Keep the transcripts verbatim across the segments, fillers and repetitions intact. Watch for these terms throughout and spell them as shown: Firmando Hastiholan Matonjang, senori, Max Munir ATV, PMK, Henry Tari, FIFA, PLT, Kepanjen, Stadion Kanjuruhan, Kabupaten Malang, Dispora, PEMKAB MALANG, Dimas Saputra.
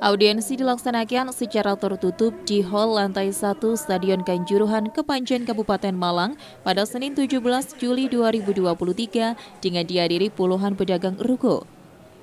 Audiensi dilaksanakan secara tertutup di hall lantai satu Stadion Kanjuruhan, Kepanjen, Kabupaten Malang pada Senin tujuh belas Juli dua ribu dua puluh tiga dengan dihadiri puluhan pedagang ruko.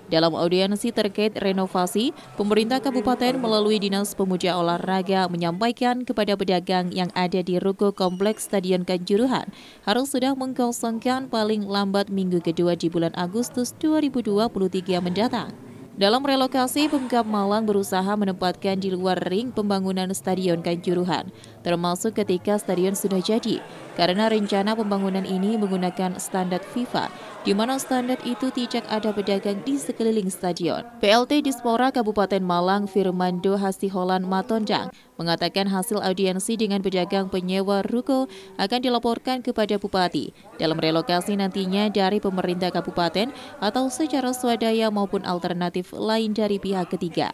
Dalam audiensi terkait renovasi, pemerintah kabupaten melalui Dinas Pemuda Olahraga menyampaikan kepada pedagang yang ada di ruko kompleks Stadion Kanjuruhan harus sudah mengkosongkan paling lambat minggu kedua di bulan Agustus dua ribu dua puluh tiga mendatang. Dalam relokasi, P M K Malang berusaha menempatkan di luar ring pembangunan Stadion Kanjuruhan, termasuk ketika stadion sudah jadi, karena rencana pembangunan ini menggunakan standar FIFA, di mana standar itu tidak ada pedagang di sekeliling stadion. P L T Dispora Kabupaten Malang, Firmando Hastiholan Matonjang, mengatakan hasil audiensi dengan pedagang penyewa ruko akan dilaporkan kepada Bupati dalam relokasi nantinya dari pemerintah kabupaten atau secara swadaya maupun alternatif lain dari pihak ketiga.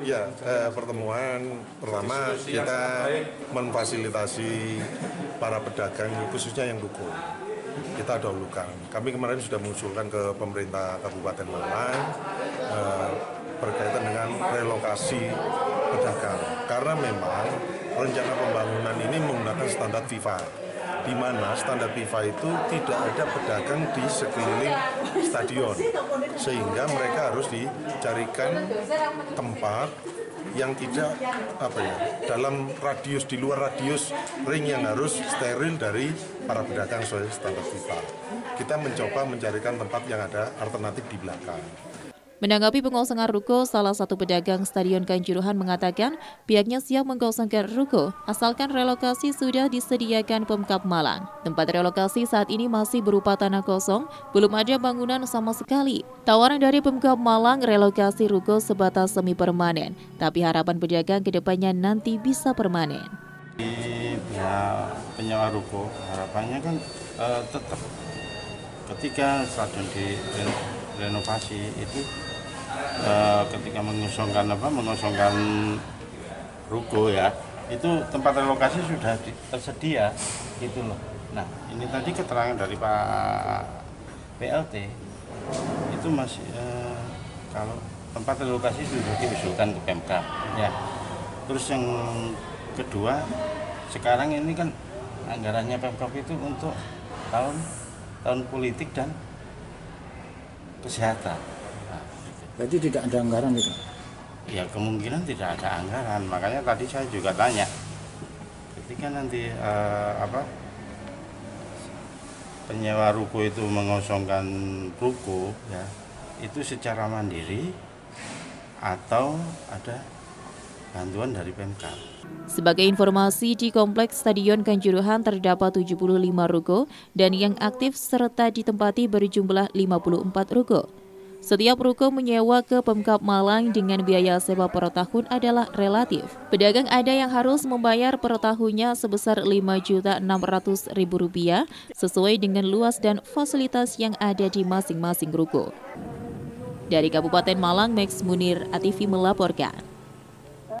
Ya, eh, pertemuan pertama kita memfasilitasi para pedagang khususnya yang ruko. Kita dahulukan. Kami kemarin sudah mengusulkan ke pemerintah Kabupaten Malang eh, berkaitan dengan relokasi pedagang. Karena memang rencana pembangunan ini menggunakan standar FIFA, di mana standar FIFA itu tidak ada pedagang di sekeliling stadion, sehingga mereka harus dicarikan tempat yang tidak apa ya dalam radius di luar radius ring yang harus steril dari para pedagang sesuai standar FIFA. Kita mencoba mencarikan tempat yang ada alternatif di belakang. Menanggapi pengosongan ruko, salah satu pedagang Stadion Kanjuruhan mengatakan pihaknya siap mengosongkan ruko asalkan relokasi sudah disediakan P M K A B Malang. Tempat relokasi saat ini masih berupa tanah kosong, belum ada bangunan sama sekali. Tawaran dari P M K A B Malang relokasi ruko sebatas semi permanen, tapi harapan pedagang kedepannya nanti bisa permanen. Di pihak penyewa ruko harapannya kan uh, tetap ketika stadion direnovasi itu. Uh, ketika mengosongkan apa mengosongkan ruko ya itu tempat relokasi sudah di, tersedia gitu loh. Nah ini tadi keterangan dari Pak P L T itu masih uh, kalau tempat relokasi sudah diusulkan ke P M K ya. Terus yang kedua sekarang ini kan anggarannya P M K itu untuk tahun tahun politik dan kesehatan. Jadi tidak ada anggaran itu? Ya kemungkinan tidak ada anggaran, makanya tadi saya juga tanya. Ketika nanti uh, apa penyewa ruko itu mengosongkan ruko, ya itu secara mandiri atau ada bantuan dari P M K. Sebagai informasi, di kompleks Stadion Kanjuruhan terdapat tujuh puluh lima ruko dan yang aktif serta ditempati berjumlah lima puluh empat ruko. Setiap ruko menyewa ke P M K A B Malang dengan biaya sewa per tahun adalah relatif. Pedagang ada yang harus membayar per tahunnya sebesar lima juta enam ratus ribu rupiah sesuai dengan luas dan fasilitas yang ada di masing-masing ruko. Dari Kabupaten Malang, Max Munir A T V melaporkan.